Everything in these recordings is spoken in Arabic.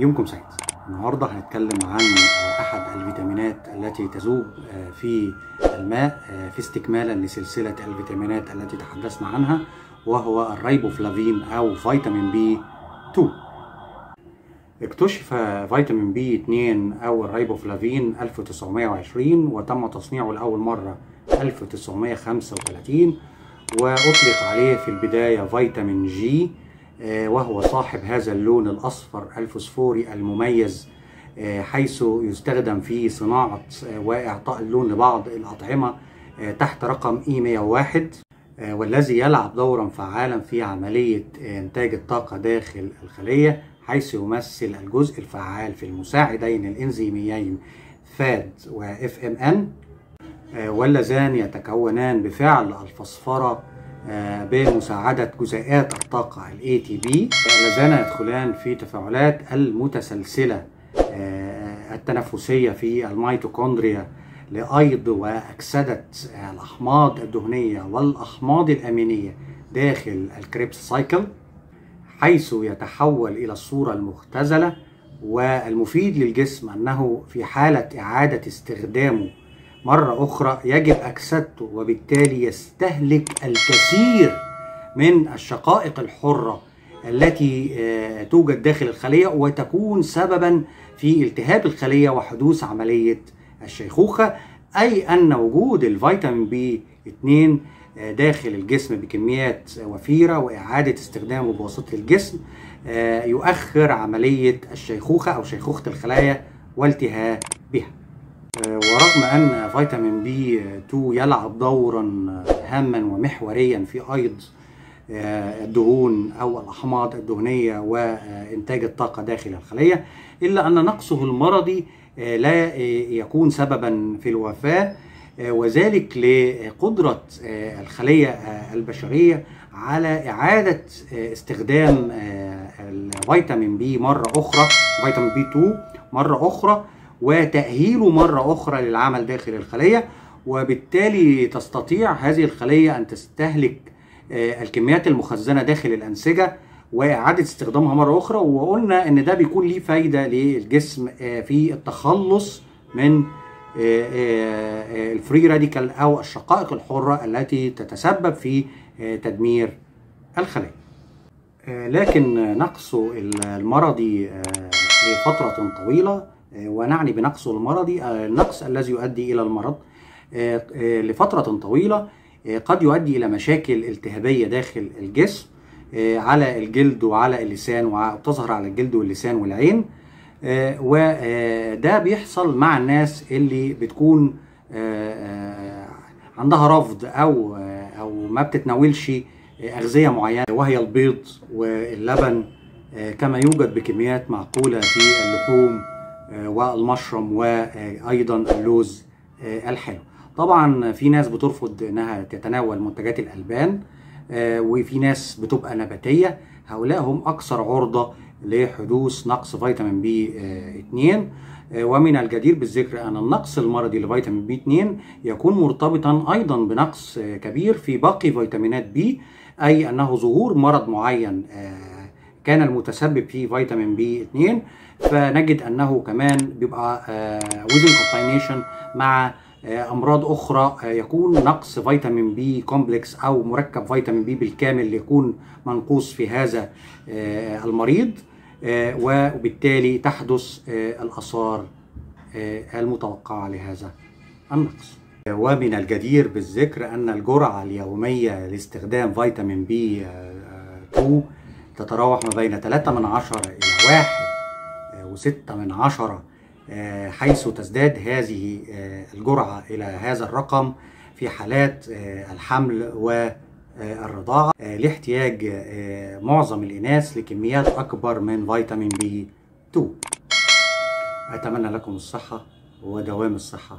يومكم سعيد. النهارده هنتكلم عن احد الفيتامينات التي تذوب في الماء في استكمالا لسلسله الفيتامينات التي تحدثنا عنها، وهو الريبوفلافين او فيتامين بي 2. اكتشف فيتامين بي 2 او الريبوفلافين 1920، وتم تصنيعه لاول مره 1935، واطلق عليه في البدايه فيتامين جي، وهو صاحب هذا اللون الأصفر الفسفوري المميز، حيث يستخدم في صناعة وإعطاء اللون لبعض الأطعمة تحت رقم E101، والذي يلعب دورا فعالا في عملية إنتاج الطاقة داخل الخلية، حيث يمثل الجزء الفعال في المساعدين الإنزيميين FAD وFMN، واللذان يتكونان بفعل الفسفرة بمساعدة جزيئات الطاقة ATP، اللذان يدخلان في تفاعلات المتسلسلة التنفسية في الميتوكوندريا لأيض وأكسدة الأحماض الدهنية والأحماض الأمينية داخل الكريبس سايكل، حيث يتحول إلى الصورة المختزلة. والمفيد للجسم أنه في حالة إعادة استخدامه مرة أخرى يجب أكسدته، وبالتالي يستهلك الكثير من الشقائق الحرة التي توجد داخل الخلية، وتكون سببا في التهاب الخلية وحدوث عملية الشيخوخة. أي أن وجود الفيتامين بي 2 داخل الجسم بكميات وفيرة وإعادة استخدامه بواسطة الجسم يؤخر عملية الشيخوخة أو شيخوخة الخلايا والتهاب بها. ورغم أن فيتامين بي 2 يلعب دورا هاما ومحوريا في أيض الدهون أو الأحماض الدهنية وإنتاج الطاقة داخل الخلية، إلا أن نقصه المرضي لا يكون سببا في الوفاة، وذلك لقدرة الخلية البشرية على إعادة استخدام الفيتامين بي مرة أخرى، فيتامين بي 2 مرة أخرى، وتأهيله مرة أخرى للعمل داخل الخلية. وبالتالي تستطيع هذه الخلية أن تستهلك الكميات المخزنة داخل الأنسجة وإعادة استخدامها مرة أخرى، وقلنا إن ده بيكون ليه فايدة للجسم في التخلص من الفري راديكال أو الشقائق الحرة التي تتسبب في تدمير الخلية. لكن نقصه المرضي لفترة طويلة، ونعني بنقصه المرضي النقص الذي يؤدي إلى المرض لفترة طويلة، قد يؤدي إلى مشاكل التهابية داخل الجسم على الجلد وعلى اللسان، وتظهر على الجلد واللسان والعين. وده بيحصل مع الناس اللي بتكون عندها رفض أو ما بتتناولش أغذية معينة، وهي البيض واللبن، كما يوجد بكميات معقولة في اللحوم والمشروم وايضا اللوز الحلو. طبعا في ناس بترفض انها تتناول منتجات الالبان، وفي ناس بتبقى نباتيه، هؤلاء هم اكثر عرضه لحدوث نقص فيتامين بي 2. ومن الجدير بالذكر ان النقص المرضي لفيتامين بي 2 يكون مرتبطا ايضا بنقص كبير في باقي فيتامينات بي، اي انه ظهور مرض معين كان المتسبب في فيتامين بي 2، فنجد انه كمان بيبقى ويزن كومباينيشن مع امراض اخرى، يكون نقص فيتامين بي كومبلكس او مركب فيتامين بي بالكامل يكون منقوص في هذا المريض، وبالتالي تحدث الاثار المتوقعه لهذا النقص. ومن الجدير بالذكر ان الجرعه اليوميه لاستخدام فيتامين بي 2 تتراوح ما بين 3 من 10 إلى 1.6 من 10، حيث تزداد هذه الجرعة إلى هذا الرقم في حالات الحمل والرضاعة، لاحتياج معظم الإناث لكميات أكبر من فيتامين بي 2. أتمنى لكم الصحة ودوام الصحة،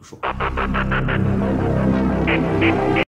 وشكرا.